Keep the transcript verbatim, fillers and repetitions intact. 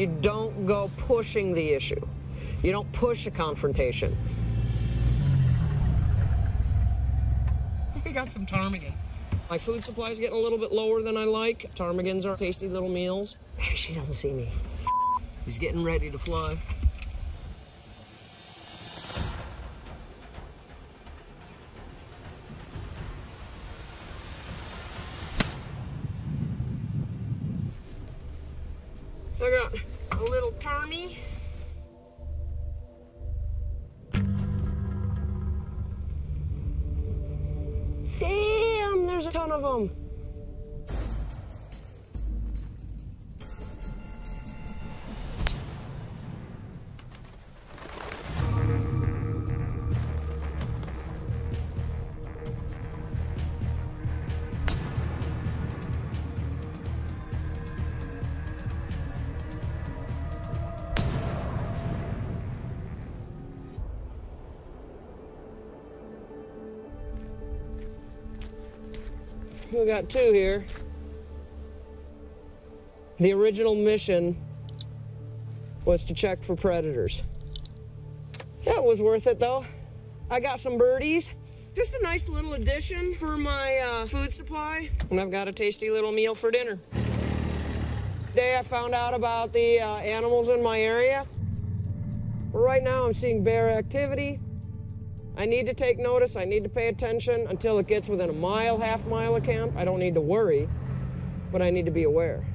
you don't go pushing the issue. You don't push a confrontation. We got some ptarmigan. My food supply is getting a little bit lower than I like. Ptarmigans are tasty little meals. Maybe she doesn't see me. He's getting ready to fly. I got a little ptarmy. Damn, there's a ton of them. We got two here. The original mission was to check for predators. That was worth it though. I got some birdies. Just a nice little addition for my uh, food supply. And I've got a tasty little meal for dinner. Today I found out about the uh, animals in my area. Right now I'm seeing bear activity. I need to take notice, I need to pay attention until it gets within a mile, half mile of camp. I don't need to worry, but I need to be aware.